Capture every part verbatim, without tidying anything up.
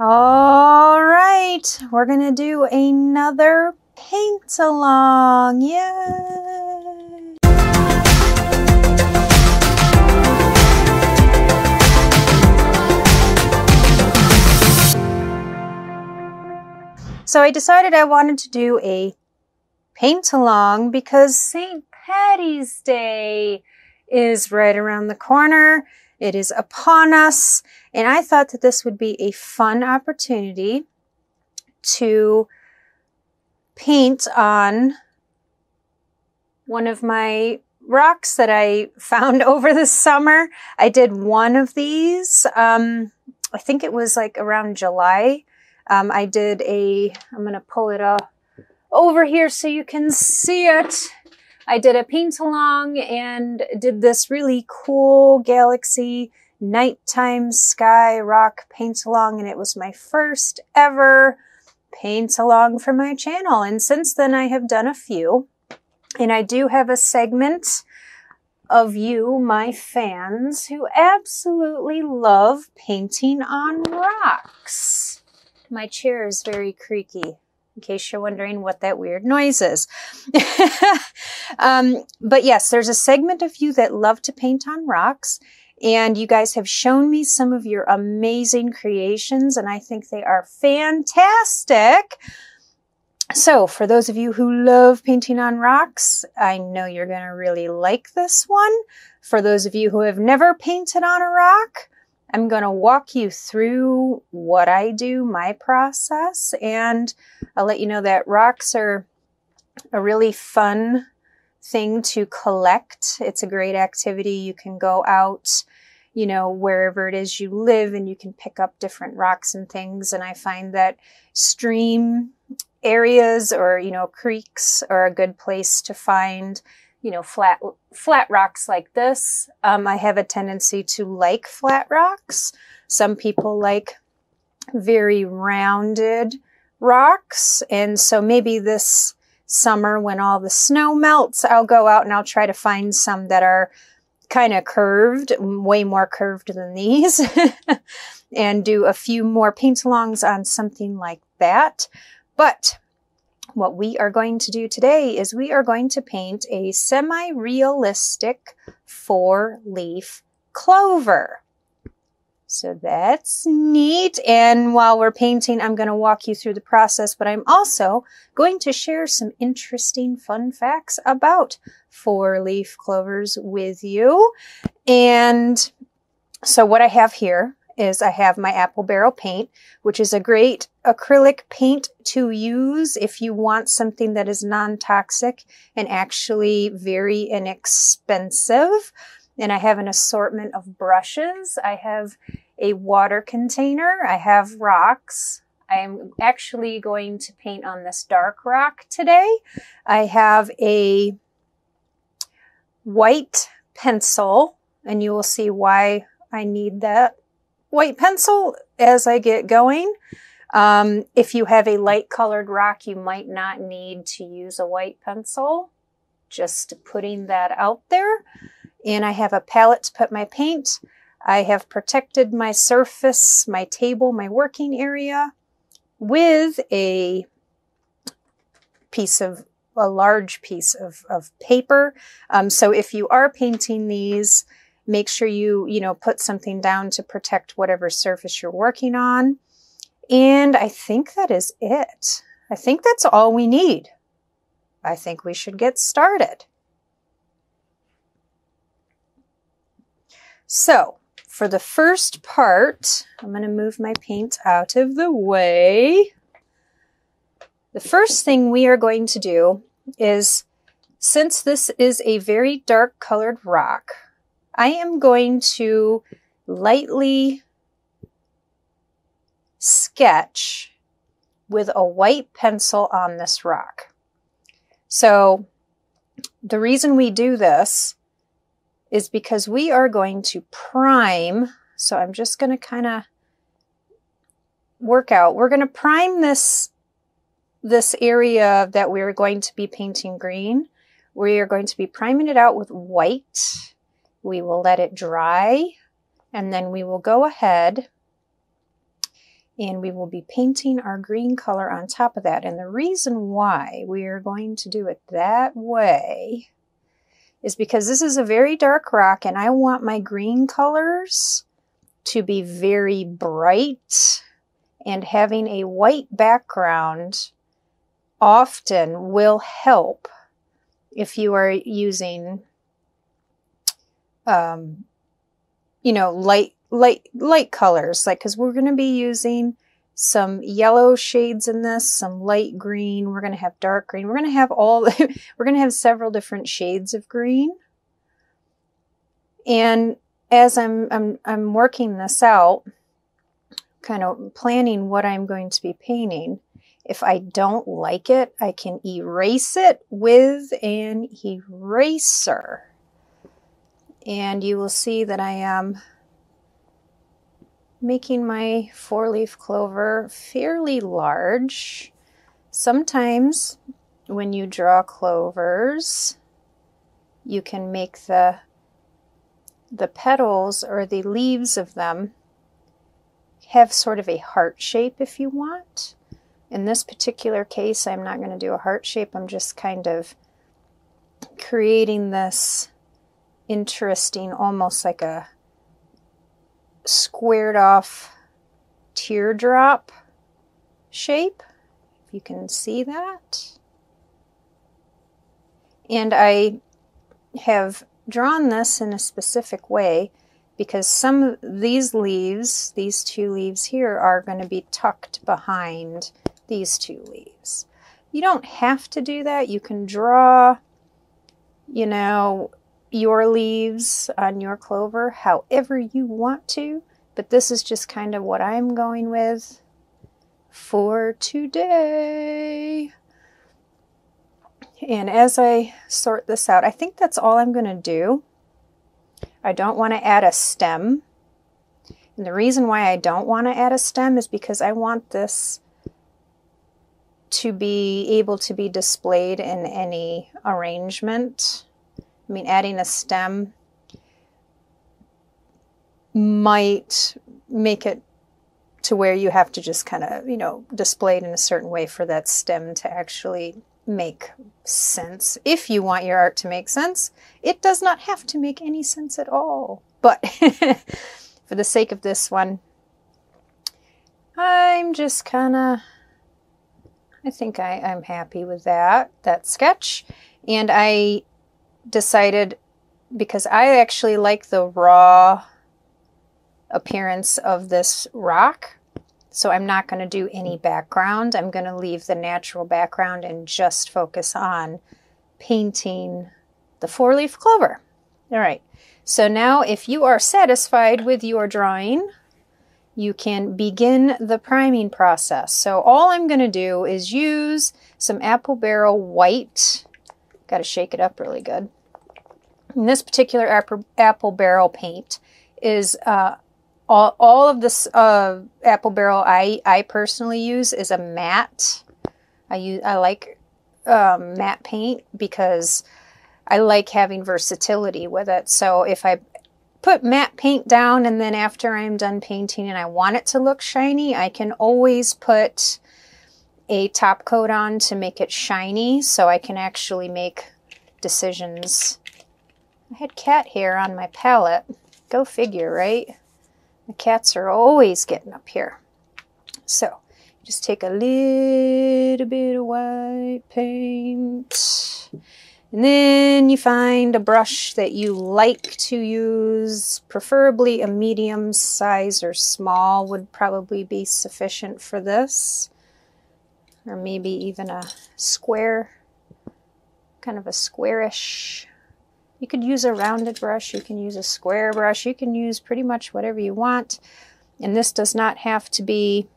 All right, we're gonna do another paint along. Yay! So I decided I wanted to do a paint along because Saint Paddy's Day is right around the corner. It is upon us, and I thought that this would be a fun opportunity to paint on one of my rocks that I found over the summer. I did one of these. Um, I think it was like around July. Um, I did a, I'm going to pull it up over here so you can see it. I did a paint along and did this really cool galaxy nighttime sky rock paint along, and it was my first ever paint along for my channel. And since then I have done a few, and I do have a segment of you, my fans, who absolutely love painting on rocks. My chair is very creaky, in case you're wondering what that weird noise is. um, but yes, there's a segment of you that love to paint on rocks, and you guys have shown me some of your amazing creations, and I think they are fantastic. So for those of you who love painting on rocks, I know you're gonna really like this one. For those of you who have never painted on a rock, I'm going to walk you through what I do, my process, and I'll let you know that rocks are a really fun thing to collect. It's a great activity. You can go out, you know, wherever it is you live, and you can pick up different rocks and things. And I find that stream areas or, you know, creeks are a good place to find, you know, flat, flat rocks like this. Um, I have a tendency to like flat rocks. Some people like very rounded rocks. And so maybe this summer when all the snow melts, I'll go out and I'll try to find some that are kind of curved, way more curved than these, and do a few more paint alongs on something like that. But what we are going to do today is we are going to paint a semi-realistic four-leaf clover. So that's neat. And while we're painting, I'm going to walk you through the process, but I'm also going to share some interesting fun facts about four-leaf clovers with you. And so what I have here is I have my Apple Barrel paint, which is a great acrylic paint to use if you want something that is non-toxic and actually very inexpensive. And I have an assortment of brushes. I have a water container. I have rocks. I am actually going to paint on this dark rock today. I have a white pencil, and you will see why I need that white pencil as I get going. Um, if you have a light colored rock, you might not need to use a white pencil. Just putting that out there. And I have a palette to put my paint. I have protected my surface, my table, my working area with a piece of, a large piece of, of paper. Um, so if you are painting these, make sure you, you know, put something down to protect whatever surface you're working on. And I think that is it. I think that's all we need. I think we should get started. So for the first part, I'm going to move my paint out of the way. The first thing we are going to do is, since this is a very dark colored rock, I am going to lightly sketch with a white pencil on this rock. So the reason we do this is because we are going to prime. So I'm just going to kind of work out. We're going to prime this, this area that we're going to be painting green. We are going to be priming it out with white. We will let it dry, and then we will go ahead and we will be painting our green color on top of that. And the reason why we are going to do it that way is because this is a very dark rock, and I want my green colors to be very bright, and having a white background often will help if you are using um, you know, light light light colors, like, because we're going to be using some yellow shades in this, some light green, we're going to have dark green, we're going to have all we're going to have several different shades of green. And as I'm I'm I'm working this out, kind of planning what I'm going to be painting, if I don't like it, I can erase it with an eraser. And you will see that I am making my four-leaf clover fairly large. Sometimes when you draw clovers, you can make the, the petals or the leaves of them have sort of a heart shape if you want. In this particular case, I'm not going to do a heart shape. I'm just kind of creating this interesting, almost like a squared off teardrop shape, if you can see that. And I have drawn this in a specific way because some of these leaves, these two leaves here, are going to be tucked behind these two leaves. You don't have to do that. You can draw, you know, your leaves on your clover however you want to, but this is just kind of what I'm going with for today. And as I sort this out, I think that's all I'm going to do. I don't want to add a stem, and the reason why I don't want to add a stem is because I want this to be able to be displayed in any arrangement. I mean, adding a stem might make it to where you have to just kind of, you know, display it in a certain way for that stem to actually make sense. If you want your art to make sense, it does not have to make any sense at all. But for the sake of this one, I'm just kind of, I think I, I'm happy with that, that sketch. And I decided, because I actually like the raw appearance of this rock, so I'm not going to do any background. I'm going to leave the natural background and just focus on painting the four-leaf clover. All right, so now if you are satisfied with your drawing, you can begin the priming process. So all I'm going to do is use some Apple Barrel white. Got to shake it up really good. And this particular Apple Barrel paint is uh, all, all of this uh, Apple Barrel I, I personally use is a matte. I use I like um, matte paint because I like having versatility with it. So if I put matte paint down and then after I'm done painting and I want it to look shiny, I can always put a top coat on to make it shiny, so I can actually make decisions. I had cat hair on my palette. Go figure, right? The cats are always getting up here. So just take a little bit of white paint, and then you find a brush that you like to use, preferably a medium size or small would probably be sufficient for this. Or maybe even a square, kind of a squarish. You could use a rounded brush, you can use a square brush, you can use pretty much whatever you want. And this does not have to be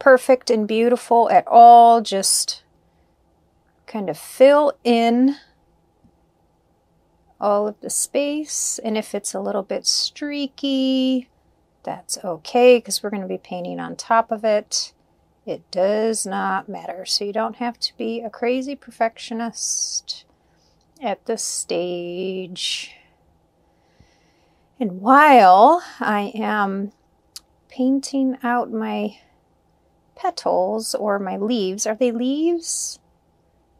perfect and beautiful at all, just kind of fill in all of the space. And if it's a little bit streaky, that's okay, because we're going to be painting on top of it. It does not matter. So you don't have to be a crazy perfectionist at this stage. And while I am painting out my petals or my leaves. Are they leaves?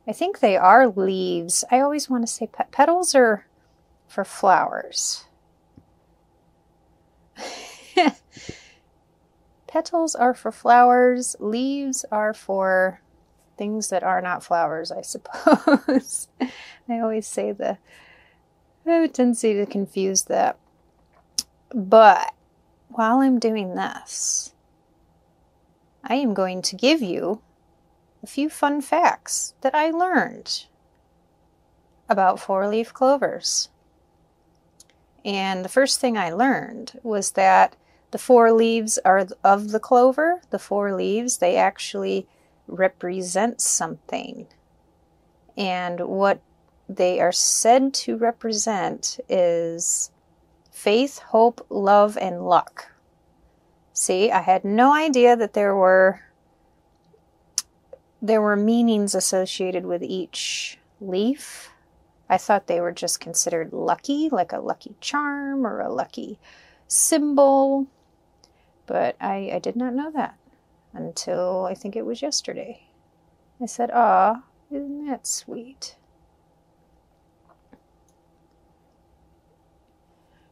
I think they are leaves. I always want to say pe petals are for flowers. Petals are for flowers. Leaves are for things that are not flowers, I suppose. I always say the I have a tendency to confuse that. But while I'm doing this, I am going to give you a few fun facts that I learned about four-leaf clovers. And the first thing I learned was that the four leaves are of the clover. The four leaves, they actually represent something. And what they are said to represent is faith, hope, love, and luck. See, I had no idea that there were there were meanings associated with each leaf. I thought they were just considered lucky, like a lucky charm or a lucky symbol. But I, I did not know that until I think it was yesterday. I said, "Ah, isn't that sweet?"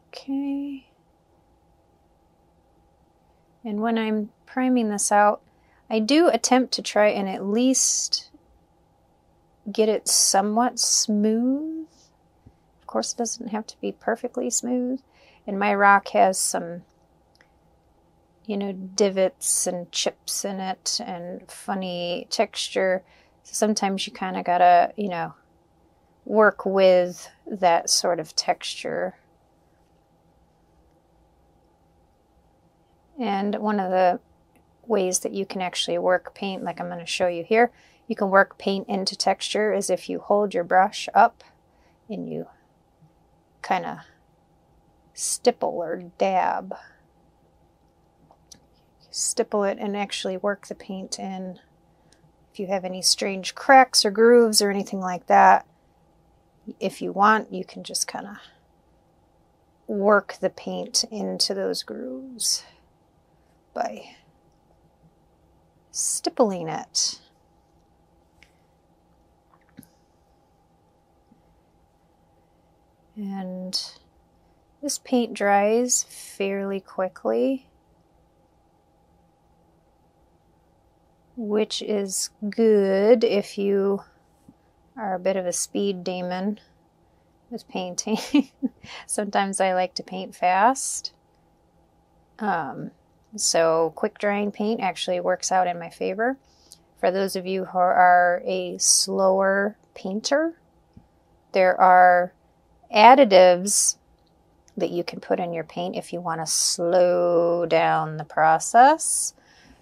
Okay. And when I'm priming this out, I do attempt to try and at least get it somewhat smooth. Of course, it doesn't have to be perfectly smooth. And my rock has some, you know, divots and chips in it and funny texture. So sometimes you kind of gotta, you know, work with that sort of texture. And one of the ways that you can actually work paint, like I'm going to show you here, you can work paint into texture as if you hold your brush up and you kind of stipple or dab. Stipple it and actually work the paint in. If you have any strange cracks or grooves or anything like that, if you want, you can just kind of work the paint into those grooves by stippling it. And this paint dries fairly quickly, which is good if you are a bit of a speed demon with painting. Sometimes I like to paint fast. Um, So quick drying paint actually works out in my favor. For those of you who are a slower painter, there are additives that you can put in your paint if you want to slow down the process.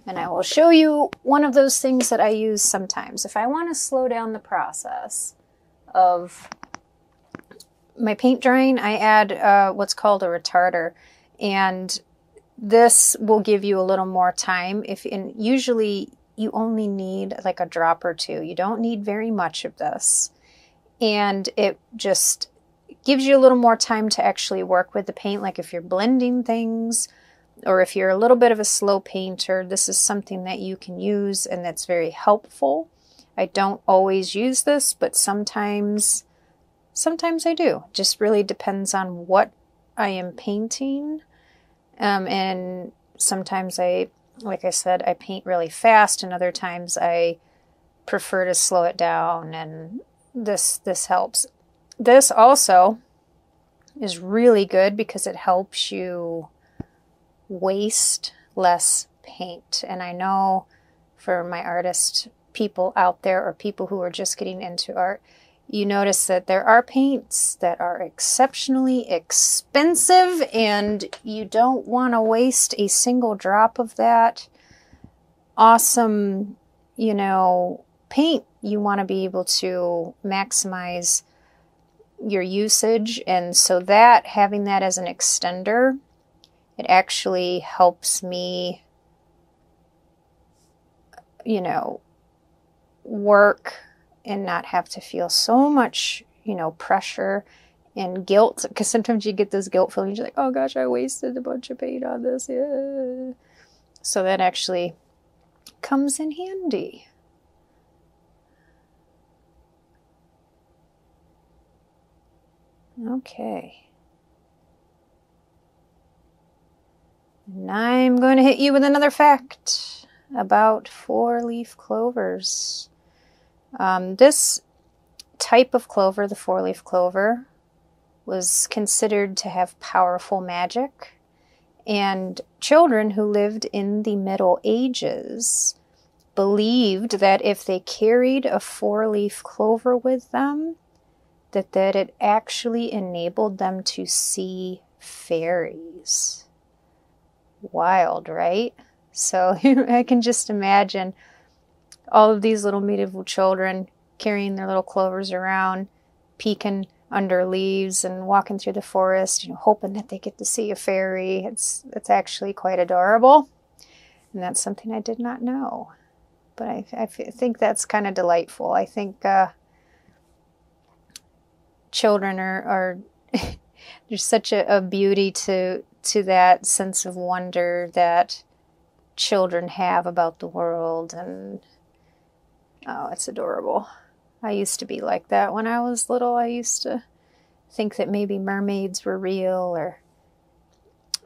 And I will show you one of those things that I use sometimes. If I want to slow down the process of my paint drying, I add uh, what's called a retarder. And this will give you a little more time. If and usually you only need like a drop or two. You don't need very much of this. And it just gives you a little more time to actually work with the paint. Like if you're blending things or if you're a little bit of a slow painter, this is something that you can use and that's very helpful. I don't always use this, but sometimes, sometimes I do. It just really depends on what I am painting. Um, and sometimes I, like I said, I paint really fast, and other times I prefer to slow it down, and this, this helps. This also is really good because it helps you waste less paint. And I know for my artist people out there, or people who are just getting into art, you notice that there are paints that are exceptionally expensive and you don't want to waste a single drop of that awesome, you know, paint. You want to be able to maximize your usage. And so that, having that as an extender, it actually helps me, you know, work and not have to feel so much, you know, pressure and guilt. Because sometimes you get those guilt feelings. You're like, oh gosh, I wasted a bunch of paint on this. Yeah. So that actually comes in handy. Okay. And I'm going to hit you with another fact about four-leaf clovers. Um, this type of clover, the four-leaf clover, was considered to have powerful magic. And children who lived in the Middle Ages believed that if they carried a four-leaf clover with them, that, that it actually enabled them to see fairies. Wild, right? So I can just imagine all of these little medieval children carrying their little clovers around, peeking under leaves and walking through the forest, you know, hoping that they get to see a fairy. It's, it's actually quite adorable. And that's something I did not know. But I, I think that's kind of delightful. I think uh, children are, are there's such a, a beauty to, to that sense of wonder that children have about the world. And oh, it's adorable. I used to be like that when I was little. I used to think that maybe mermaids were real or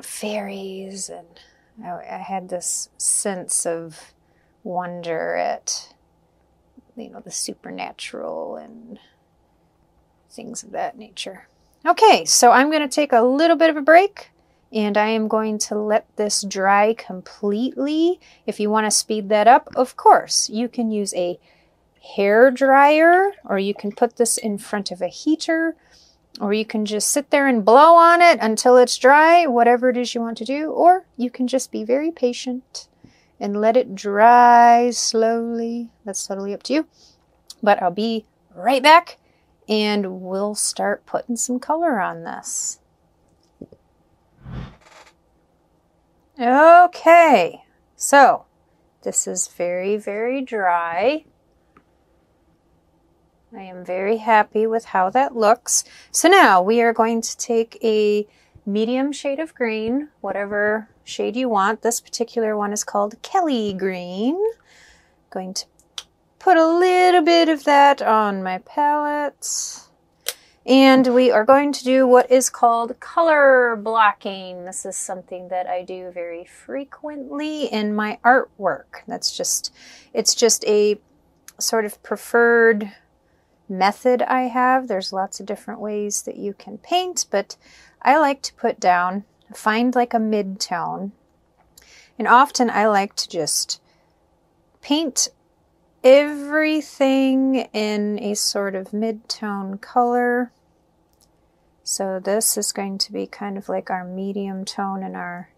fairies, and I, I had this sense of wonder at, you know, the supernatural and things of that nature. Okay, so I'm going to take a little bit of a break, and I am going to let this dry completely. If you want to speed that up, of course, you can use a hair dryer, or you can put this in front of a heater, or you can just sit there and blow on it until it's dry, whatever it is you want to do, or you can just be very patient and let it dry slowly. That's totally up to you. But I'll be right back, and we'll start putting some color on this. Okay, so this is very, very dry. I am very happy with how that looks. So now we are going to take a medium shade of green, whatever shade you want. This particular one is called Kelly green. I'm going to put a little bit of that on my palette. And we are going to do what is called color blocking. This is something that I do very frequently in my artwork. That's just, it's just a sort of preferred method I have. There's lots of different ways that you can paint, but I like to put down, find like a mid-tone, and often I like to just paint everything in a sort of mid-tone color. So this is going to be kind of like our medium tone in our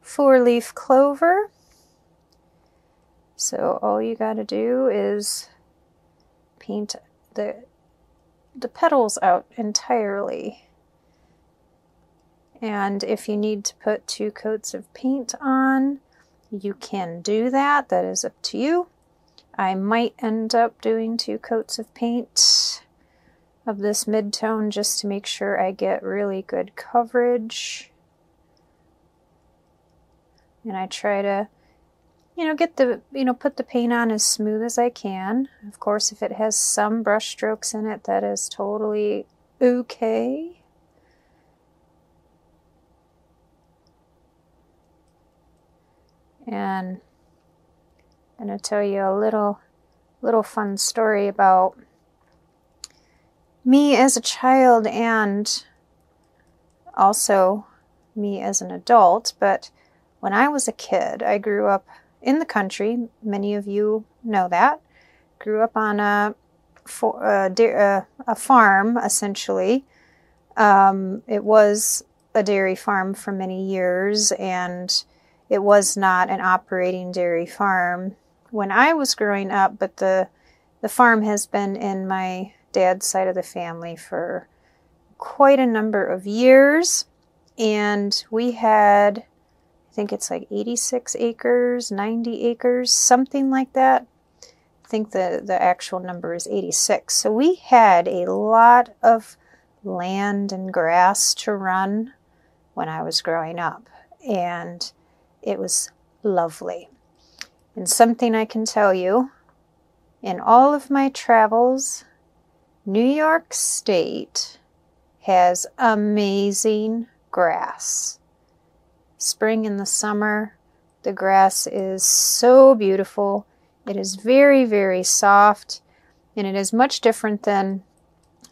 four-leaf clover. So all you got to do is paint the the petals out entirely. And if you need to put two coats of paint on, you can do that. That is up to you. I might end up doing two coats of paint of this mid-tone just to make sure I get really good coverage. And I try to You know, get the, you know, put the paint on as smooth as I can. Of course, if it has some brush strokes in it, that is totally okay. And I'm going to tell you a little, little fun story about me as a child and also me as an adult. But when I was a kid, I grew up in the country. Many of you know that. Grew up on a, for, a, a farm, essentially. Um, it was a dairy farm for many years, and it was not an operating dairy farm when I was growing up, but the, the farm has been in my dad's side of the family for quite a number of years, and we had, I think it's like eighty-six acres, ninety acres, something like that. I think the, the actual number is eighty-six. So we had a lot of land and grass to run when I was growing up. And it was lovely. And something I can tell you, in all of my travels, New York State has amazing grass. Spring and the summer, the grass is so beautiful. It is very, very soft, and it is much different than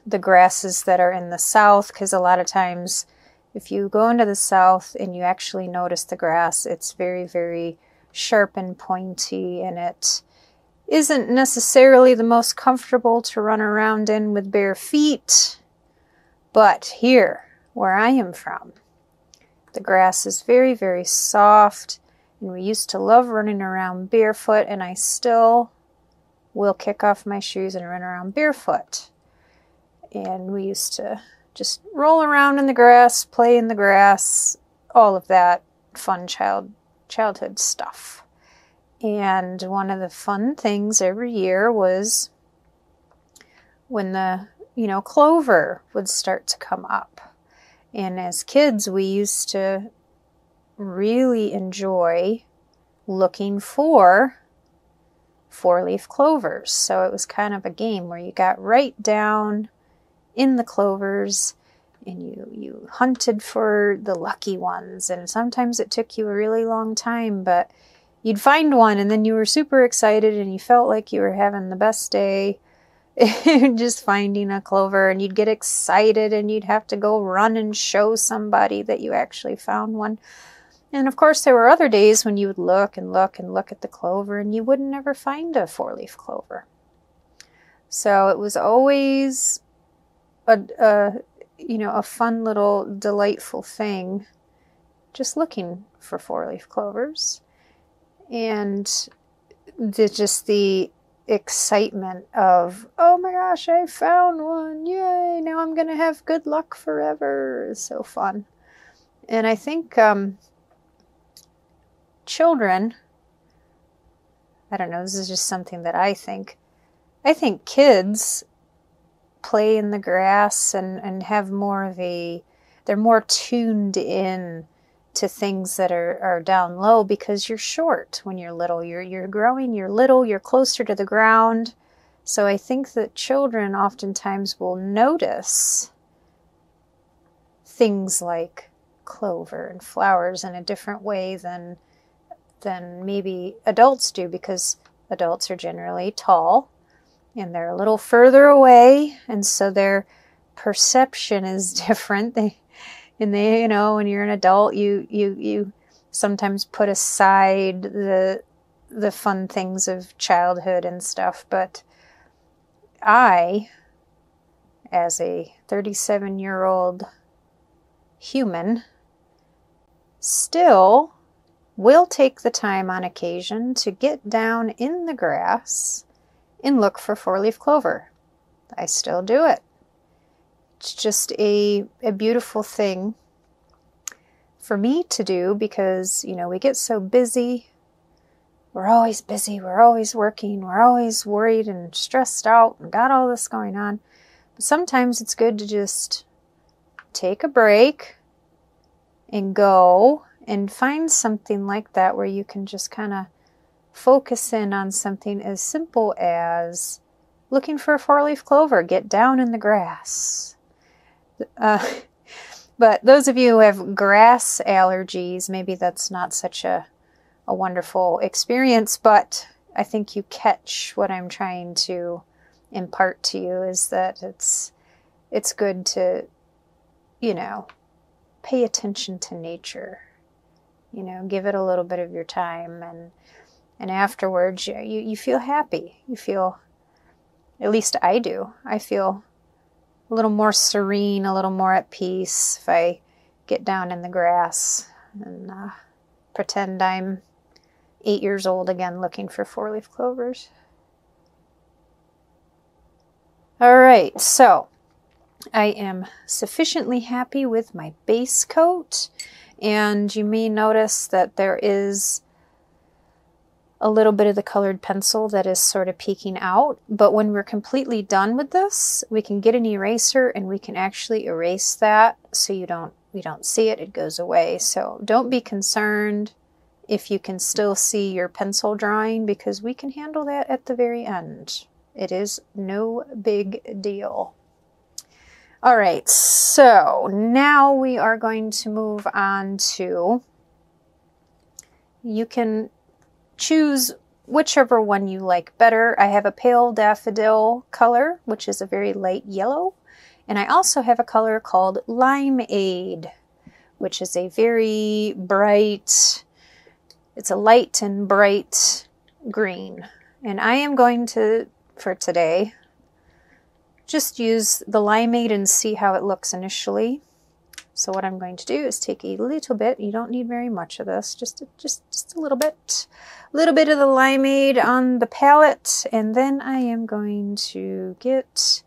the grasses that are in the South, because a lot of times if you go into the South and you actually notice the grass, it's very, very sharp and pointy, and it isn't necessarily the most comfortable to run around in with bare feet. But here, where I am from, the grass is very, very soft, and we used to love running around barefoot, and I still will kick off my shoes and run around barefoot. And we used to just roll around in the grass, play in the grass, all of that fun child childhood stuff. And one of the fun things every year was when the, you know, clover would start to come up. And as kids, we used to really enjoy looking for four-leaf clovers. So it was kind of a game where you got right down in the clovers and you, you hunted for the lucky ones. And sometimes it took you a really long time, but you'd find one and then you were super excited and you felt like you were having the best day just finding a clover, and you'd get excited and you'd have to go run and show somebody that you actually found one. And of course, there were other days when you would look and look and look at the clover and you wouldn't ever find a four-leaf clover. So it was always a, a, you know, a fun little delightful thing, just looking for four-leaf clovers. And the, just the excitement of, oh my gosh, I found one, yay, now I'm going to have good luck forever, is so fun. And I think um, children, I don't know, this is just something that I think, I think kids play in the grass and, and have more of a, they're more tuned in to things that are, are down low, because you're short when you're little. You're, you're growing, you're little, you're closer to the ground. So I think that children oftentimes will notice things like clover and flowers in a different way than, than maybe adults do, because adults are generally tall and they're a little further away. And so their perception is different. They And they, you know, when you're an adult, you, you, you sometimes put aside the, the fun things of childhood and stuff. But I, as a thirty-seven-year-old human, still will take the time on occasion to get down in the grass and look for four-leaf clover. I still do it. It's just a, a beautiful thing for me to do, because, you know, we get so busy. We're always busy. We're always working. We're always worried and stressed out and got all this going on. But sometimes it's good to just take a break and go and find something like that where you can just kind of focus in on something as simple as looking for a four-leaf clover. Get down in the grass. Uh, but those of you who have grass allergies, maybe that's not such a, a wonderful experience, but I think you catch what I'm trying to impart to you, is that it's, it's good to, you know, pay attention to nature, you know, give it a little bit of your time, and, and afterwards you, you, you feel happy. You feel, at least I do, I feel a little more serene, a little more at peace if I get down in the grass and uh, pretend I'm eight years old again looking for four-leaf clovers. All right, so I am sufficiently happy with my base coat, and you may notice that there is a little bit of the colored pencil that is sort of peeking out. But when we're completely done with this, we can get an eraser and we can actually erase that, so you don't, we don't see it, it goes away. So don't be concerned if you can still see your pencil drawing, because we can handle that at the very end. It is no big deal. All right, so now we are going to move on to, you can choose whichever one you like better. I have a pale daffodil color, which is a very light yellow. And I also have a color called Limeade, which is a very bright, it's a light and bright green. And I am going to, for today, just use the Limeade and see how it looks initially. So what I'm going to do is take a little bit, you don't need very much of this, just, just, just a little bit, a little bit of the Limeade on the palette. And then I am going to get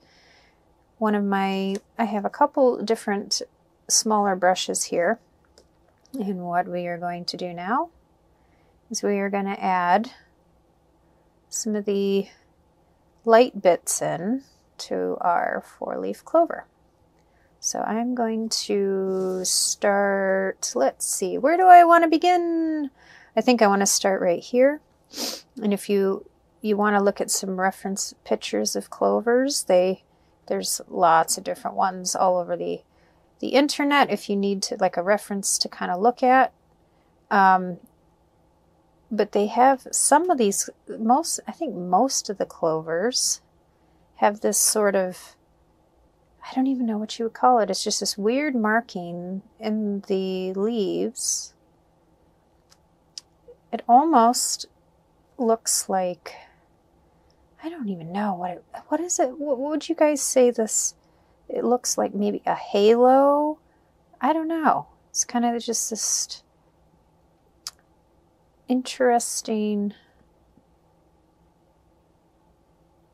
one of my, I have a couple different smaller brushes here. And what we are going to do now is we are going to add some of the light bits in to our four-leaf clover. So I'm going to start, let's see, where do I want to begin? I think I want to start right here. And if you you want to look at some reference pictures of clovers, they there's lots of different ones all over the the internet if you need to, like a reference to kind of look at. Um, but they have some of these, most I think most of the clovers have this sort of, I don't even know what you would call it. It's just this weird marking in the leaves. It almost looks like, I don't even know what it, what is it? What would you guys say this? It looks like maybe a halo. I don't know. It's kind of just this interesting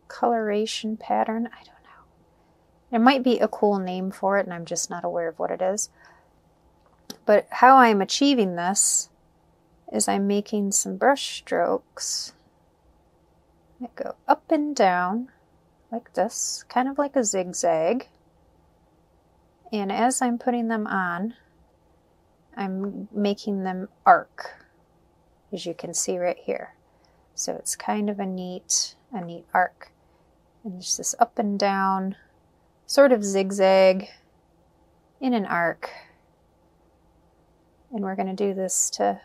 coloration pattern. I don't know. There might be a cool name for it, and I'm just not aware of what it is. But how I'm achieving this is I'm making some brush strokes that go up and down like this, kind of like a zigzag. And as I'm putting them on, I'm making them arc, as you can see right here. So it's kind of a neat, a neat arc. And there's this up and down, sort of zigzag in an arc. And we're going to do this to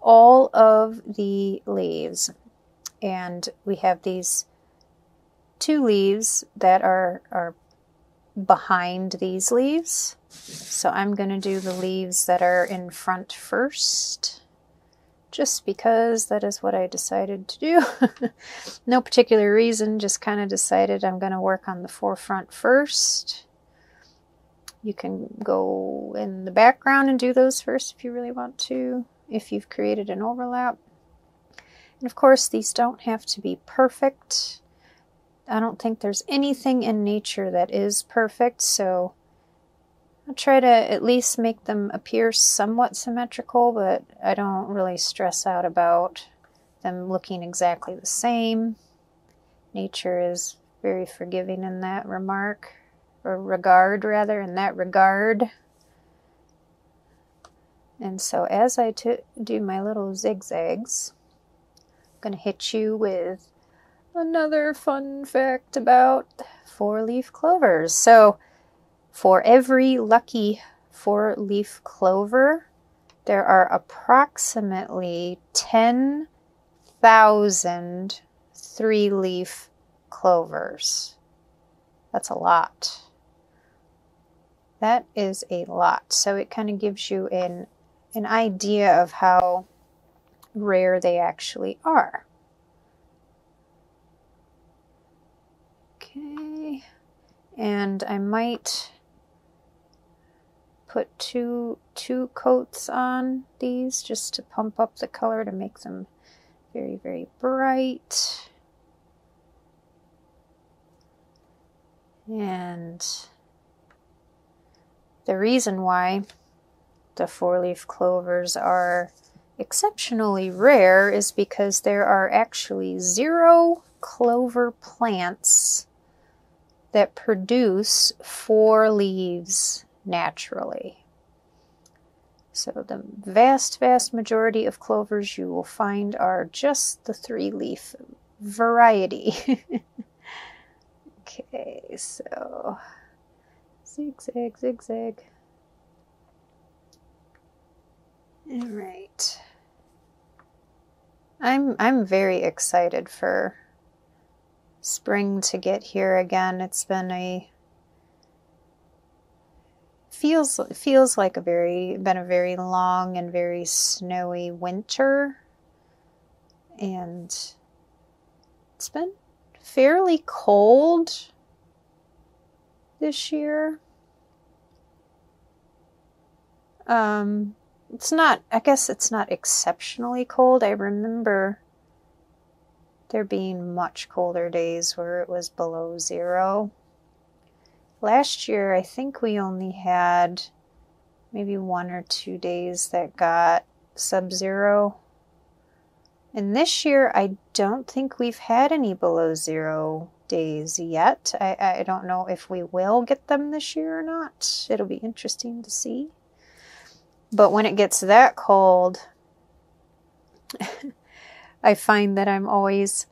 all of the leaves. And we have these two leaves that are, are behind these leaves. So I'm going to do the leaves that are in front first, just because that is what I decided to do. No particular reason, just kind of decided I'm going to work on the forefront first. You can go in the background and do those first if you really want to, if you've created an overlap. And of course, these don't have to be perfect. I don't think there's anything in nature that is perfect, so I'll try to at least make them appear somewhat symmetrical, but I don't really stress out about them looking exactly the same. Nature is very forgiving in that remark, or regard rather, in that regard. And so as I do my little zigzags, I'm going to hit you with another fun fact about four-leaf clovers. So for every lucky four-leaf clover, there are approximately ten thousand three-leaf clovers. That's a lot. That is a lot. So it kind of gives you an, an idea of how rare they actually are. Okay. And I might put two two coats on these just to pump up the color to make them very, very bright. And the reason why the four-leaf clovers are exceptionally rare is because there are actually zero clover plants that produce four leaves naturally. So the vast, vast majority of clovers you will find are just the three-leaf variety. Okay, so zigzag, zigzag. All right. I'm I'm very excited for spring to get here again. It's been a feels feels like a very been a very long and very snowy winter, and it's been fairly cold this year. Um it's not, I guess it's not exceptionally cold. I remember there being much colder days where it was below zero. Last year, I think we only had maybe one or two days that got sub-zero. And this year, I don't think we've had any below zero days yet. I, I don't know if we will get them this year or not. It'll be interesting to see. But when it gets that cold, I find that I'm always...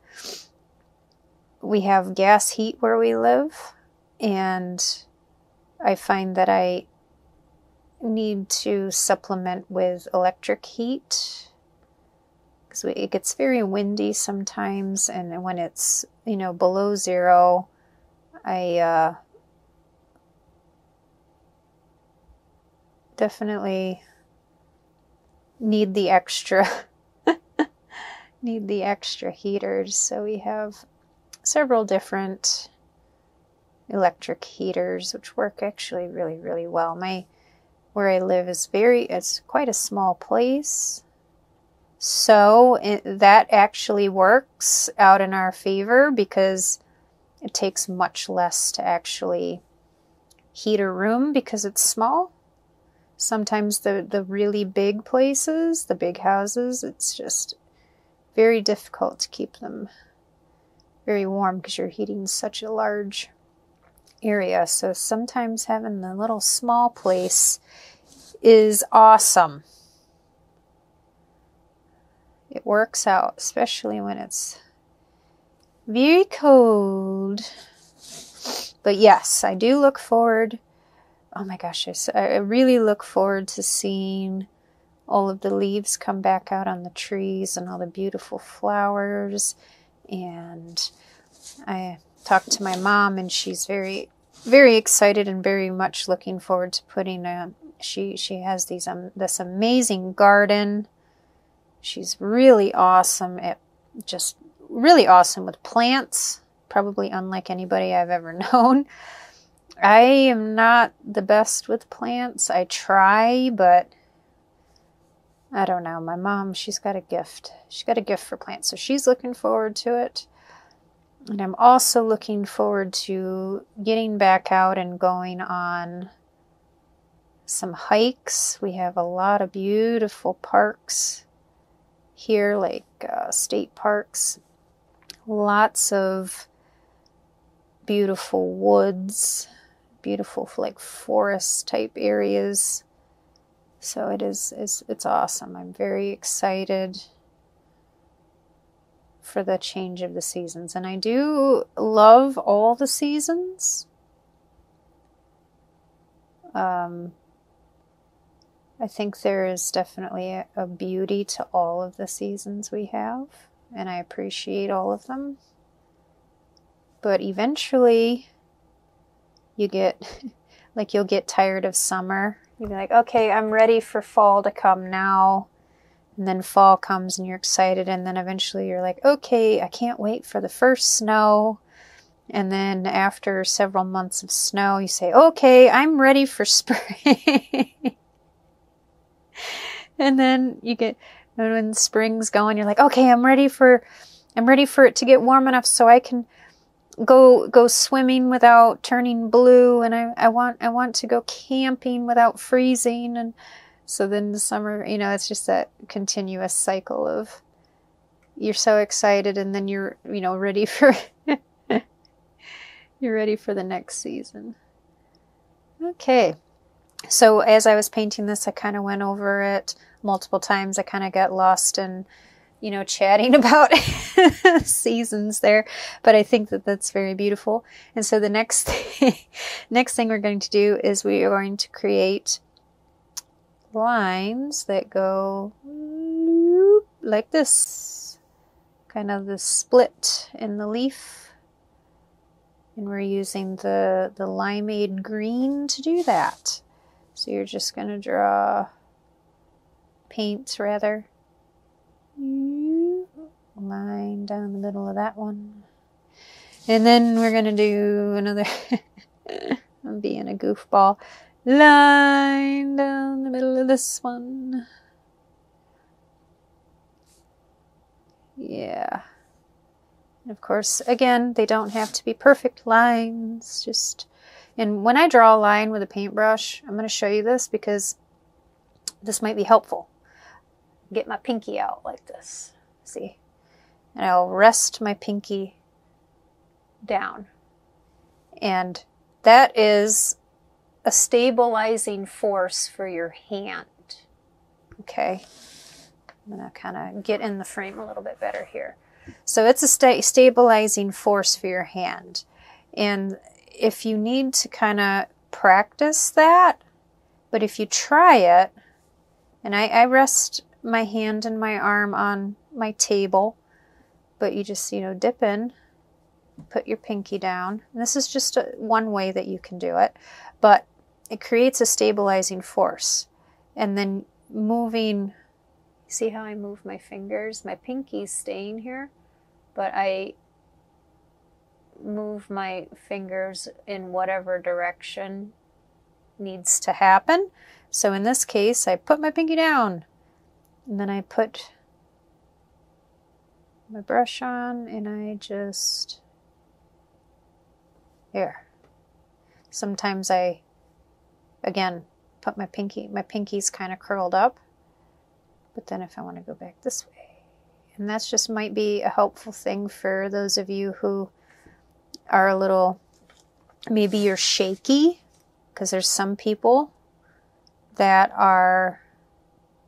We have gas heat where we live. And I find that I need to supplement with electric heat because it gets very windy sometimes. And when it's, you know, below zero, I uh, definitely need the extra, need the extra heaters. So we have several different electric heaters, which work actually really, really well. My, where I live is very, it's quite a small place. So it, that actually works out in our favor because it takes much less to actually heat a room because it's small. Sometimes the, the really big places, the big houses, it's just very difficult to keep them very warm because you're heating such a large area. So sometimes having the little small place is awesome. It works out, especially when it's very cold. But yes, I do look forward. Oh my gosh, I, I really look forward to seeing all of the leaves come back out on the trees and all the beautiful flowers. And I talked to my mom, and she's very, very excited and very much looking forward to putting a, she, she has these, um, this amazing garden. She's really awesome at just really awesome with plants, probably unlike anybody I've ever known. I am not the best with plants. I try, but I don't know. My mom, she's got a gift. She's got a gift for plants. So she's looking forward to it. And I'm also looking forward to getting back out and going on some hikes. We have a lot of beautiful parks here, like uh, state parks. Lots of beautiful woods, beautiful like forest type areas. So it is, is it's awesome. I'm very excited for the change of the seasons. And I do love all the seasons. Um, I think there is definitely a, a beauty to all of the seasons we have, and I appreciate all of them. But eventually you get, like you'll get tired of summer. You'll be like, okay, I'm ready for fall to come now. And then fall comes and you're excited, and then eventually you're like, okay, I can't wait for the first snow. And then after several months of snow, you say, okay, I'm ready for spring. And then you get, when spring's going, you're like, okay, I'm ready for, I'm ready for it to get warm enough so I can go, go swimming without turning blue. And I, I want, I want to go camping without freezing. And so then the summer, you know, it's just that continuous cycle of you're so excited and then you're, you know, ready for, you're ready for the next season. Okay. So as I was painting this, I kind of went over it multiple times. I kind of got lost in, you know, chatting about seasons there, but I think that that's very beautiful. And so the next thing, next thing we're going to do is we are going to create lines that go like this, kind of the split in the leaf. And we're using the, the Limeade green to do that. So you're just going to draw paint, rather. Line down the middle of that one. And then we're going to do another, I'm being a goofball. Line down the middle of this one. Yeah. And of course, again, they don't have to be perfect lines. Just, and when I draw a line with a paintbrush, I'm going to show you this because this might be helpful. Get my pinky out like this. See? And I'll rest my pinky down. And that is a stabilizing force for your hand. Okay. I'm going to kind of get in the frame a little bit better here. So it's a sta stabilizing force for your hand. And if you need to kind of practice that, but if you try it, and I, I rest my hand and my arm on my table, but you just, you know, dip in, put your pinky down. And this is just a, one way that you can do it, but it creates a stabilizing force. And then moving, see how I move my fingers? My pinky's staying here, but I move my fingers in whatever direction needs to happen. So in this case, I put my pinky down, and then I put my brush on, and I just, there. Sometimes I, again, put my pinky, my pinky's kind of curled up. But then if I want to go back this way, and that's just might be a helpful thing for those of you who are a little, maybe you're shaky, because there's some people that are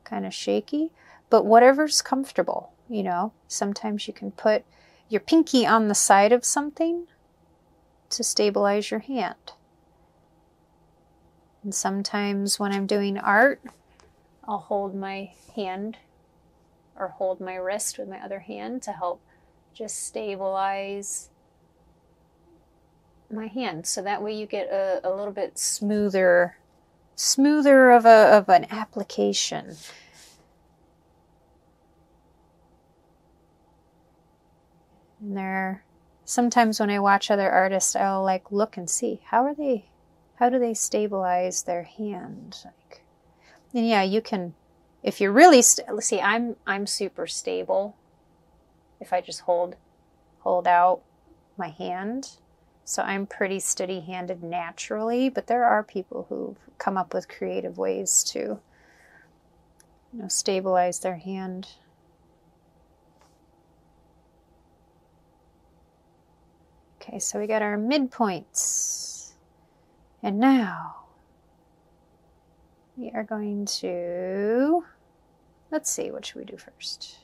kind of shaky, but whatever's comfortable, you know, sometimes you can put your pinky on the side of something to stabilize your hand. And sometimes when I'm doing art, I'll hold my hand or hold my wrist with my other hand to help just stabilize my hand. So that way you get a, a little bit smoother, smoother of, a, of an application. And there, sometimes when I watch other artists, I'll like look and see, how are they, how do they stabilize their hand? Like, and yeah, you can, if you're really, st see, I'm, I'm super stable. If I just hold, hold out my hand. So I'm pretty steady handed naturally, but there are people who've come up with creative ways to, you know, stabilize their hand. Okay, so we got our midpoints. And now, we are going to, let's see, what should we do first?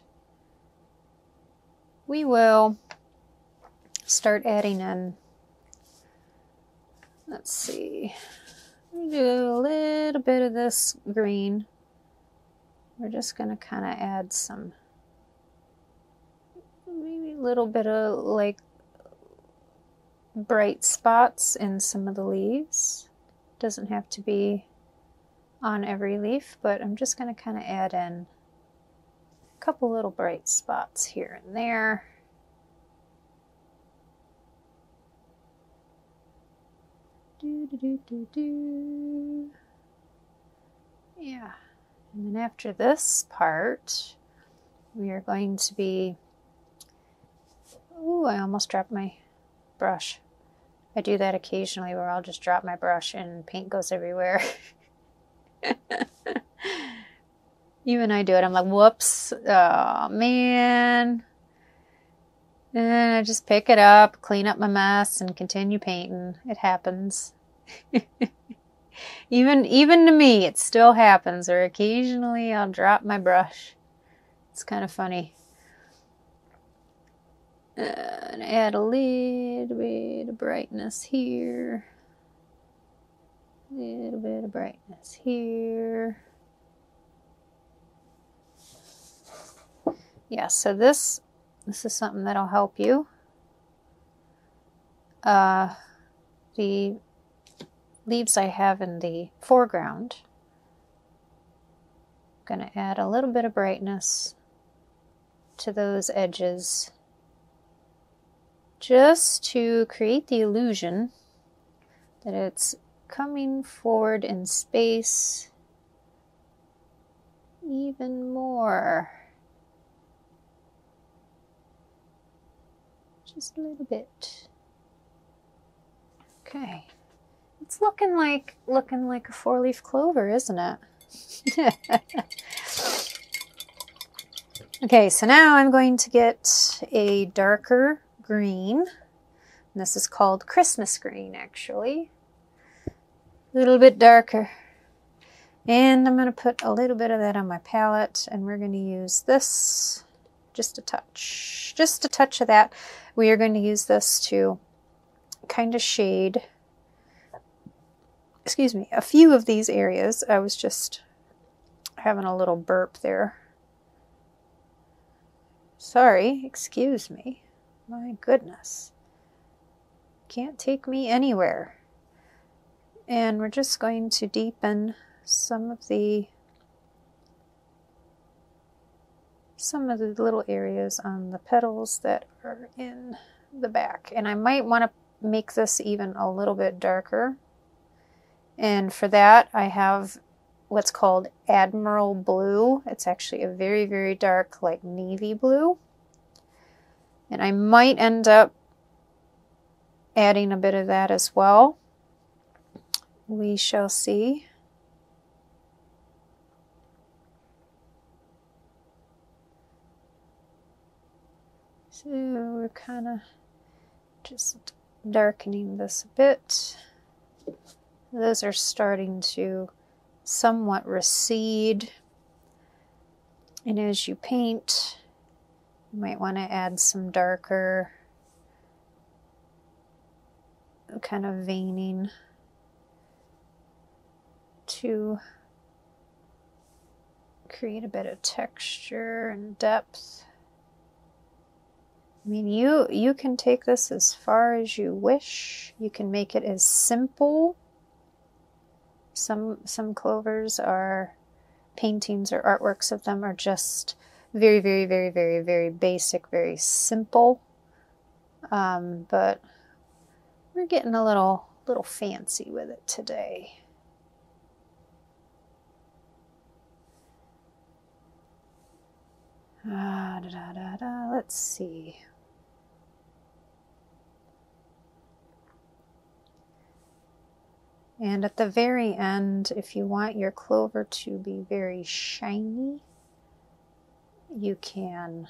We will start adding in, let's see, we do a little bit of this green. We're just going to kind of add some, maybe a little bit of like bright spots in some of the leaves. Doesn't have to be on every leaf, but I'm just going to kind of add in a couple little bright spots here and there. Do, do, do, do, do. Yeah, and then after this part, we are going to be, ooh, I almost dropped my brush. I do that occasionally where I'll just drop my brush and paint goes everywhere. You and I do it. I'm like, whoops, oh man. And I just pick it up, clean up my mess, and continue painting. It happens. Even even to me, it still happens, or occasionally I'll drop my brush. It's kind of funny. Uh, and add a little bit of brightness here. A little bit of brightness here. Yeah, so this this is something that'll help you. Uh, the leaves I have in the foreground, I'm going to add a little bit of brightness to those edges just to create the illusion that it's coming forward in space even more. Just a little bit. Okay. It's looking like looking like a four-leaf clover, isn't it? Okay, so now I'm going to get a darker green. And this is called Christmas green, actually. A little bit darker. And I'm going to put a little bit of that on my palette, and we're going to use this just a touch. Just a touch of that. We are going to use this to kind of shade, excuse me, a few of these areas. I was just having a little burp there. Sorry, excuse me. My goodness. Can't take me anywhere. And we're just going to deepen some of the some of the little areas on the petals that are in the back. And I might want to make this even a little bit darker. And for that, I have what's called Admiral Blue. It's actually a very, very dark, like navy blue. And I might end up adding a bit of that as well. We shall see. So we're kind of just darkening this a bit. Those are starting to somewhat recede. And as you paint, you might want to add some darker kind of veining to create a bit of texture and depth. I mean, you, you can take this as far as you wish. You can make it as simple. Some, some clovers are, paintings or artworks of them are just very, very, very, very, very basic, very simple. Um, but we're getting a little, little fancy with it today. Ah, da, da, da, da. Let's see. And at the very end, if you want your clover to be very shiny, you can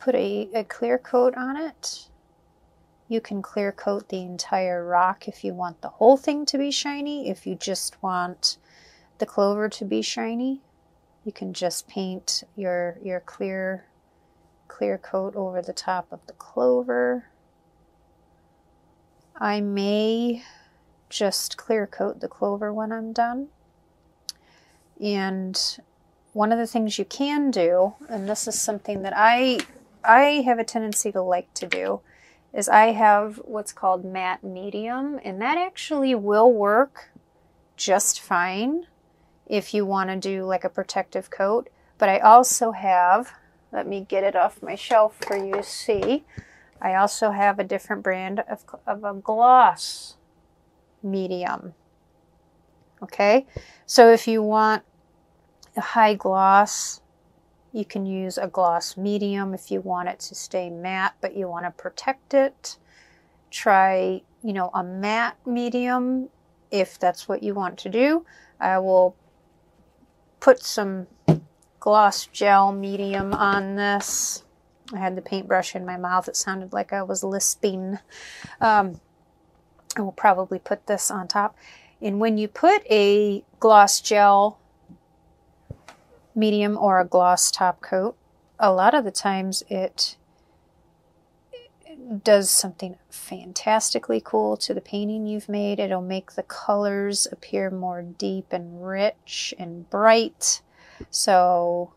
put a, a clear coat on it. You can clear coat the entire rock if you want the whole thing to be shiny. If you just want the clover to be shiny, you can just paint your, your clear, clear coat over the top of the clover. I may just clear coat the clover when I'm done. And one of the things you can do, and this is something that I, I have a tendency to like to do, is I have what's called matte medium, and that actually will work just fine if you want to do like a protective coat. But I also have, let me get it off my shelf for you to see, I also have a different brand of, of a gloss medium. Okay, so if you want a high gloss, you can use a gloss medium. If you want it to stay matte, but you want to protect it, try, you know, a matte medium if that's what you want to do. I will put some gloss gel medium on this. I had the paintbrush in my mouth. It sounded like I was lisping. Um, I will probably put this on top. And when you put a gloss gel medium or a gloss top coat, a lot of the times it does something fantastically cool to the painting you've made. It'll make the colors appear more deep and rich and bright. So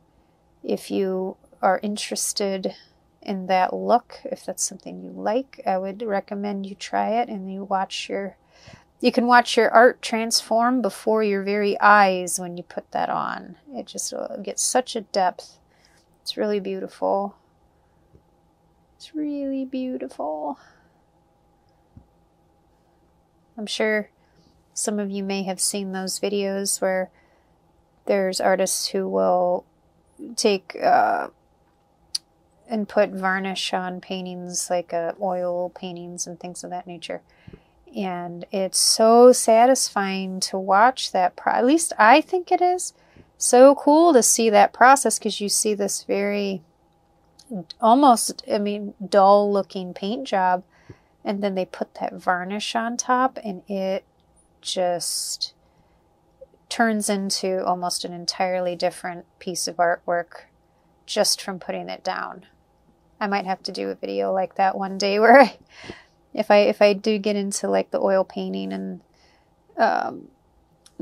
if you are interested in that look, if that's something you like, I would recommend you try it, and you watch your, you can watch your art transform before your very eyes when you put that on. It just gets such a depth. It's really beautiful. It's really beautiful. I'm sure some of you may have seen those videos where there's artists who will take uh, and put varnish on paintings, like uh, oil paintings and things of that nature. And it's so satisfying to watch that, pro at least I think it is, so cool to see that process, because you see this very... almost, I mean, dull looking paint job, and then they put that varnish on top, and it just turns into almost an entirely different piece of artwork just from putting it down. I might have to do a video like that one day where I, if I if I do get into like the oil painting and um,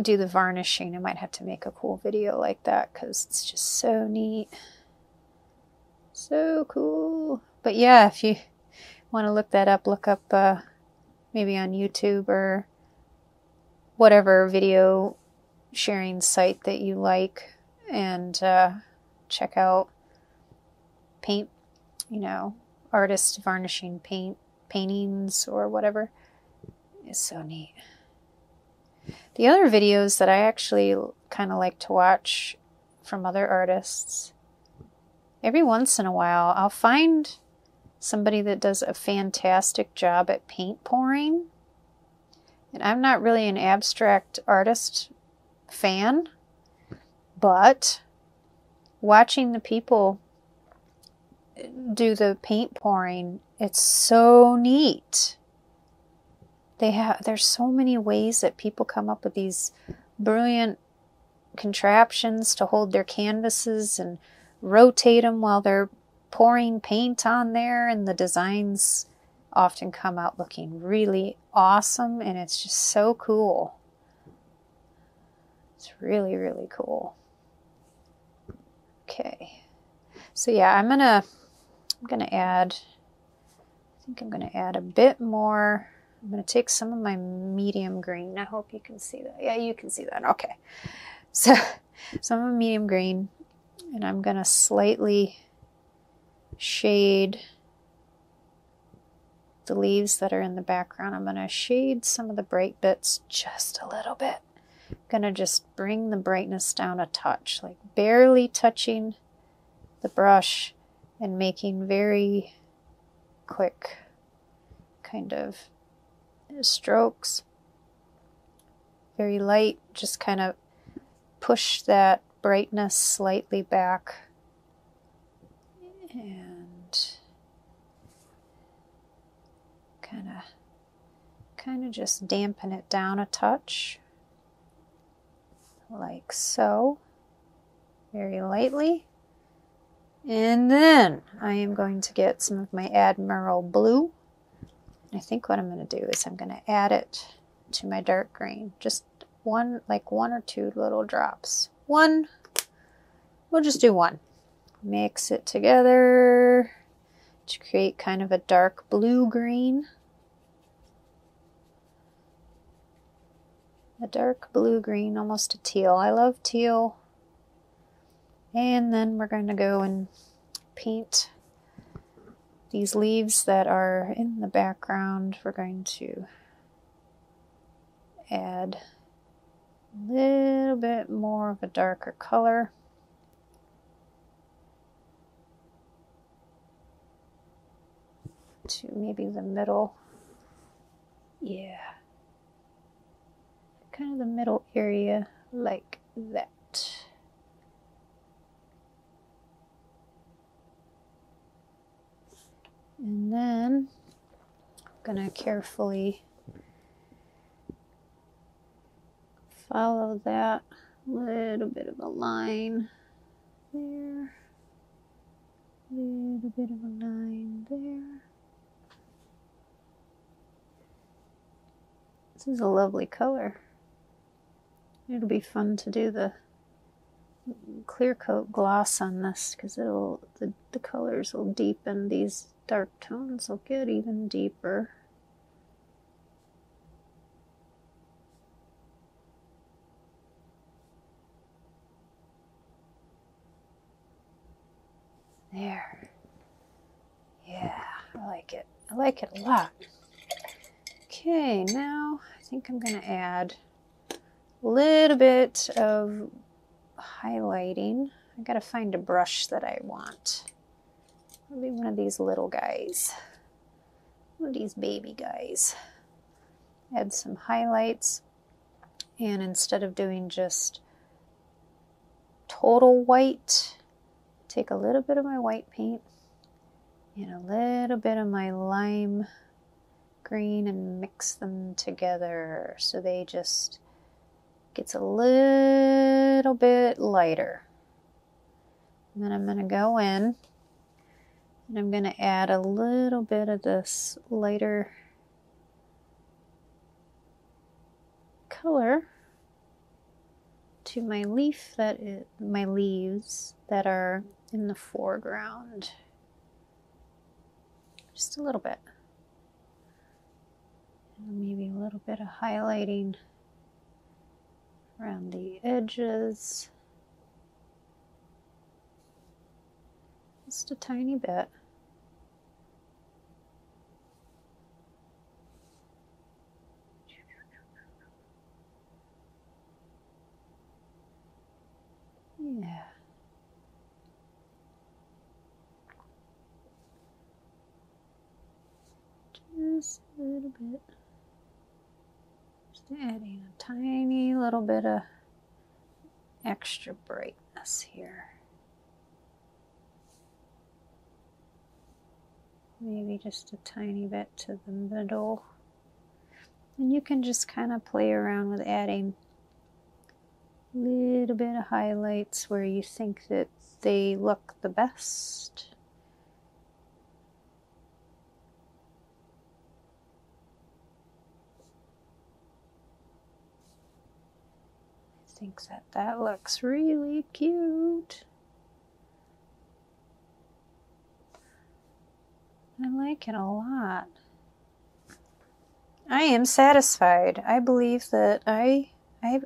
do the varnishing, I might have to make a cool video like that, because it's just so neat. So cool. But yeah, if you want to look that up, look up uh, maybe on YouTube or whatever video sharing site that you like, and uh, check out paint, you know, artist varnishing paint paintings or whatever. It's so neat. The other videos that I actually kind of like to watch from other artists, every once in a while, I'll find somebody that does a fantastic job at paint pouring. And I'm not really an abstract artist fan, but watching the people do the paint pouring, it's so neat. They have, there's so many ways that people come up with these brilliant contraptions to hold their canvases and rotate them while they're pouring paint on there, and the designs often come out looking really awesome, and it's just so cool. It's really, really cool. Okay, so yeah, I'm gonna I'm gonna add I think I'm gonna add a bit more. I'm gonna take some of my medium green. I hope you can see that. Yeah, you can see that. Okay, so some of medium green. And I'm going to slightly shade the leaves that are in the background. I'm going to shade some of the bright bits just a little bit. I'm going to just bring the brightness down a touch, like barely touching the brush and making very quick kind of strokes. Very light, just kind of push that brightness slightly back, and kind of kind of just dampen it down a touch, like so, very lightly. And then I am going to get some of my Admiral Blue. I think what I'm going to do is I'm going to add it to my dark green, just one, like one or two little drops. One, we'll just do one. Mix it together to create kind of a dark blue-green. A dark blue-green, almost a teal. I love teal. And then we're going to go and paint these leaves that are in the background. We're going to add a little bit more of a darker color. To maybe the middle. Yeah. Kind of the middle area, like that. And then I'm gonna carefully follow that little bit of a line there, little bit of a line there. This is a lovely color. It'll be fun to do the clear coat gloss on this because it'll the, the colors will deepen. These dark tones will get even deeper. There. Yeah, I like it. I like it a lot. Okay, now I think I'm going to add a little bit of highlighting. I got to find a brush that I want. Maybe one of these little guys. One of these baby guys. Add some highlights. And instead of doing just total white, take a little bit of my white paint and a little bit of my lime green and mix them together so they just gets a little bit lighter. And then I'm going to go in and I'm going to add a little bit of this lighter color to my leaf that is, my leaves that are in the foreground. Just a little bit. And maybe a little bit of highlighting around the edges. Just a tiny bit. Yeah. Just a little bit. Just adding a tiny little bit of extra brightness here. Maybe just a tiny bit to the middle. And you can just kind of play around with adding little bit of highlights where you think that they look the best. I think that that looks really cute. I like it a lot. I am satisfied. I believe that I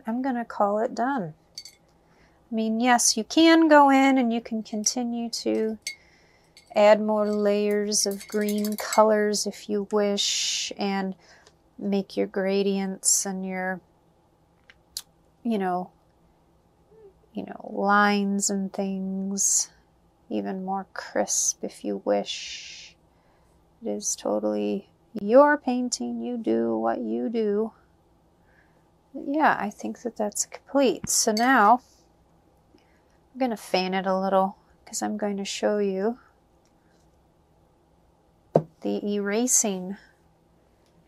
I'm going to call it done. I mean, yes, you can go in and you can continue to add more layers of green colors if you wish and make your gradients and your, you know, you know, lines and things even more crisp if you wish. It is totally your painting. You do what you do. Yeah, I think that that's complete. So now I'm going to fan it a little because I'm going to show you the erasing,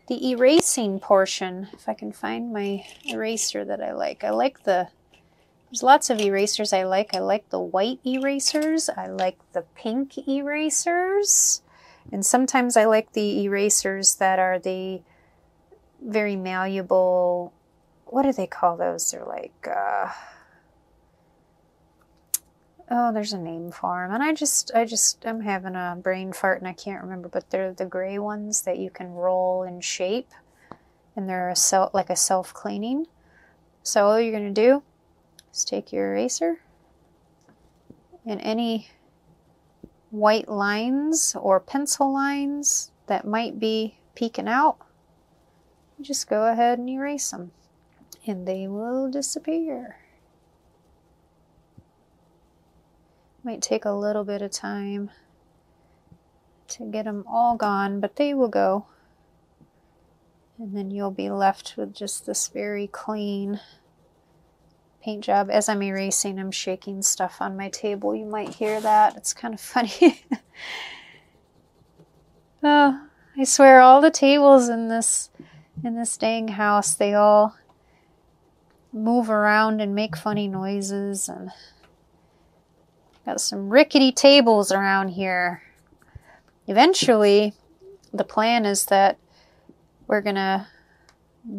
the erasing portion. If I can find my eraser that I like. I like the, there's lots of erasers I like. I like the white erasers. I like the pink erasers. And sometimes I like the erasers that are the very malleable, what do they call those? They're like, uh, oh, there's a name for them. And I just, I just, I'm having a brain fart and I can't remember, but they're the gray ones that you can roll and shape. And they're a self, like a self-cleaning. So all you're going to do is take your eraser and any white lines or pencil lines that might be peeking out, you just go ahead and erase them. And they will disappear. Might take a little bit of time to get them all gone, but they will go. And then you'll be left with just this very clean paint job. As I'm erasing, I'm shaking stuff on my table. You might hear that. It's kind of funny. Oh, I swear all the tables in this in this dang house, they all move around and make funny noises. And got some rickety tables around here. Eventually, the plan is that we're gonna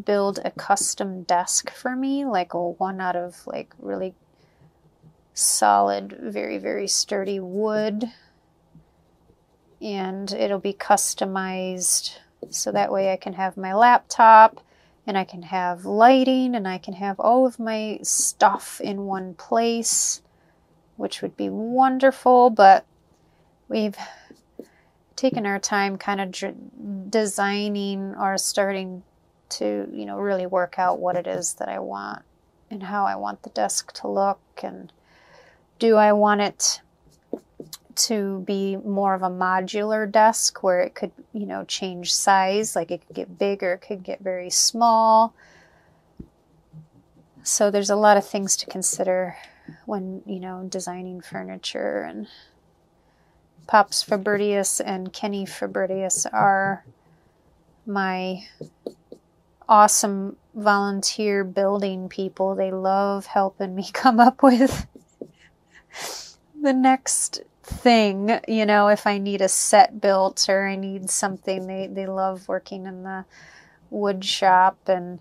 build a custom desk for me, like a one out of like really solid, very, very sturdy wood. And it'll be customized so that way I can have my laptop and I can have lighting and I can have all of my stuff in one place, which would be wonderful. But we've taken our time kind of designing or starting to, you know, really work out what it is that I want and how I want the desk to look. And do I want it to be more of a modular desk where it could, you know, change size, like it could get big or it could get very small. So there's a lot of things to consider when, you know, designing furniture. And Pops Fabertius and Kenny Fabertius are my awesome volunteer building people. They love helping me come up with the next thing, you know, if I need a set built or I need something. They, they love working in the wood shop. And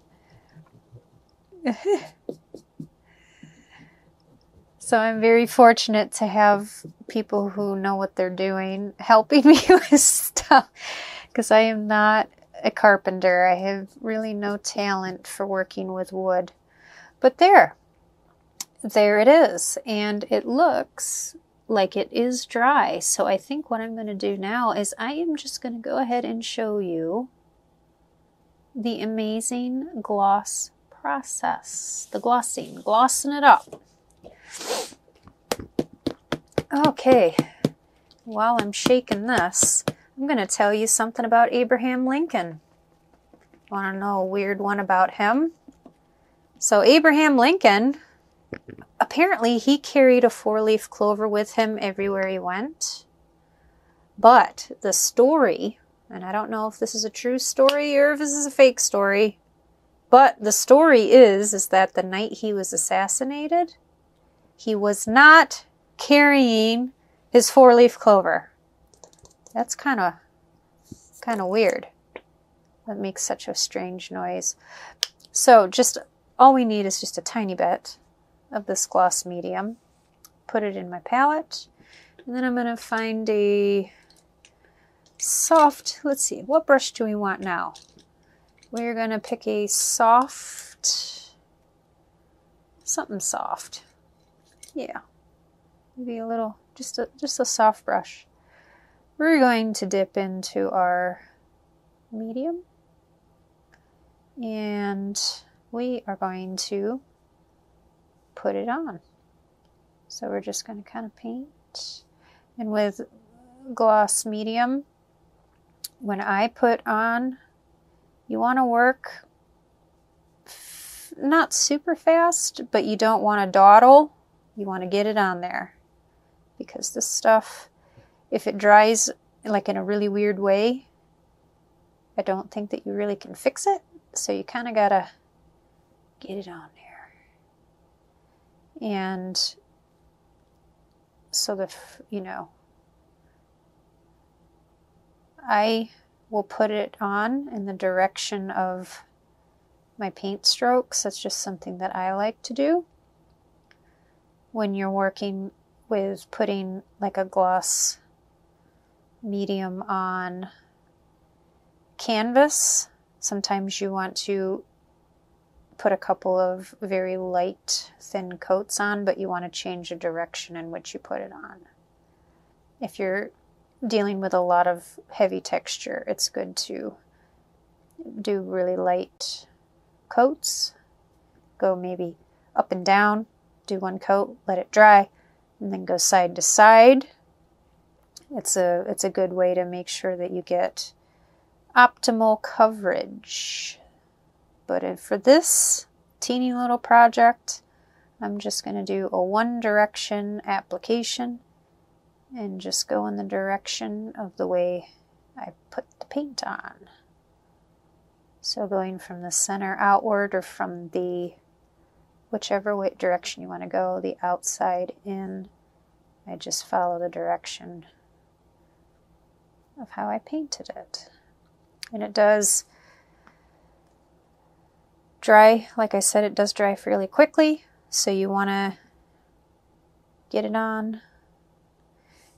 so I'm very fortunate to have people who know what they're doing helping me with stuff, because I am not a carpenter. I have really no talent for working with wood. But there, there it is. And it looks like it is dry. So I think what I'm going to do now is I am just going to go ahead and show you the amazing gloss process, the glossing, glossing it up. Okay, while I'm shaking this, I'm going to tell you something about Abraham Lincoln. Want to know a weird one about him? So Abraham Lincoln, apparently he carried a four-leaf clover with him everywhere he went. But the story, and I don't know if this is a true story or if this is a fake story, but the story is, is that the night he was assassinated, he was not carrying his four-leaf clover. That's kind of kind of weird. That makes such a strange noise. So just all we need is just a tiny bit of this gloss medium. Put it in my palette. And then I'm going to find a soft, let's see, what brush do we want now? We're going to pick a soft, something soft. Yeah. Maybe a little, just a, just a soft brush. We're going to dip into our medium and we are going to put it on. So we're just going to kind of paint. And with gloss medium, when I put on, you want to work not super fast, but you don't want to dawdle. You want to get it on there, because this stuff, if it dries like in a really weird way, I don't think that you really can fix it. So you kind of gotta get it on there. And so the, you know, I will put it on in the direction of my paint strokes. That's just something that I like to do when you're working with putting like a gloss medium on canvas. Sometimes you want to put a couple of very light thin coats on, but you want to change the direction in which you put it on. If you're dealing with a lot of heavy texture, it's good to do really light coats. Go maybe up and down, do one coat, let it dry, and then go side to side. It's a, it's a good way to make sure that you get optimal coverage. But for this teeny little project, I'm just going to do a one direction application and just go in the direction of the way I put the paint on. So going from the center outward, or from the whichever way direction you want to go, the outside in. I just follow the direction of how I painted it. And it does dry, like I said, it does dry fairly quickly, so you want to get it on.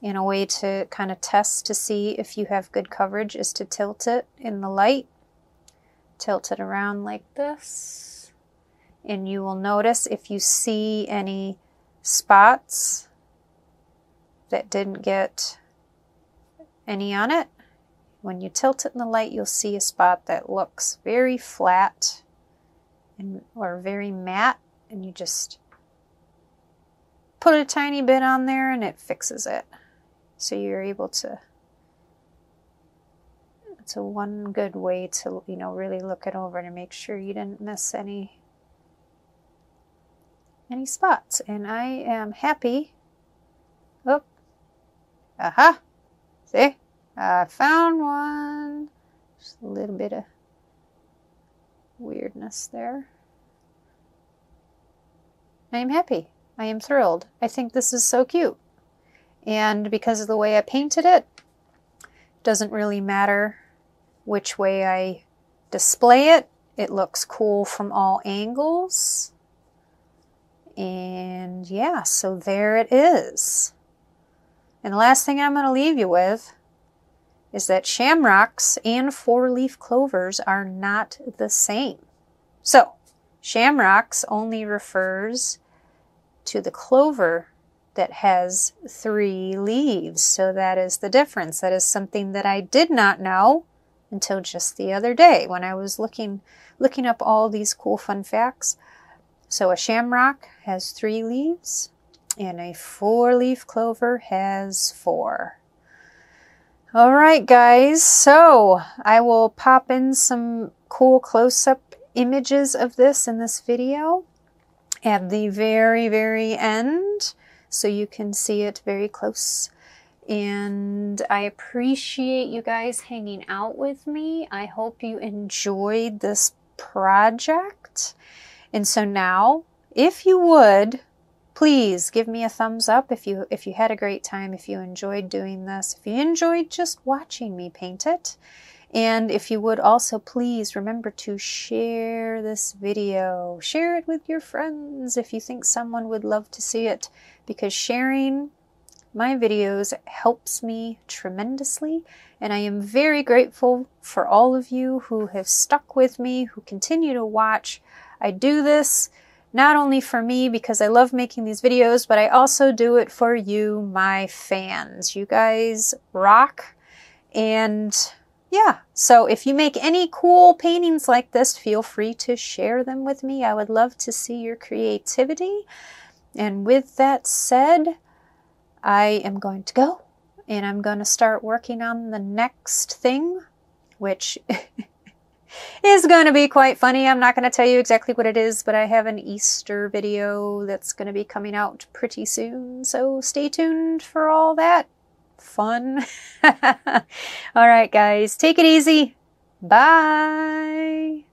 And a way to kind of test to see if you have good coverage is to tilt it in the light. Tilt it around like this. And you will notice if you see any spots that didn't get any on it, when you tilt it in the light, you'll see a spot that looks very flat and or very matte, and you just put a tiny bit on there and it fixes it. So you're able to, it's a one good way to, you know, really look it over to make sure you didn't miss any, any spots. And I am happy. Oh, aha, see, I found one. Just a little bit of weirdness there. I am happy. I am thrilled. I think this is so cute. And because of the way I painted it, it doesn't really matter which way I display it. It looks cool from all angles. And yeah, so there it is. And the last thing I'm going to leave you with is that shamrocks and four-leaf clovers are not the same. So, shamrocks only refers to the clover that has three leaves. So that is the difference. That is something that I did not know until just the other day when I was looking looking up all these cool fun facts. So a shamrock has three leaves and a four-leaf clover has four. All right, guys, so I will pop in some cool close-up images of this in this video at the very, very end, so you can see it very close. And I appreciate you guys hanging out with me. I hope you enjoyed this project. And so now, if you would, please give me a thumbs up if you if you had a great time, if you enjoyed doing this, if you enjoyed just watching me paint it. And if you would also, please remember to share this video. Share it with your friends if you think someone would love to see it, because sharing my videos helps me tremendously. And I am very grateful for all of you who have stuck with me, who continue to watch. I do this not only for me because I love making these videos, but I also do it for you, my fans. You guys rock. And yeah, so if you make any cool paintings like this, feel free to share them with me. I would love to see your creativity. And with that said, I am going to go and I'm going to start working on the next thing, which is going to be quite funny. I'm not going to tell you exactly what it is, but I have an Easter video that's going to be coming out pretty soon. So stay tuned for all that fun. All right, guys, take it easy. Bye.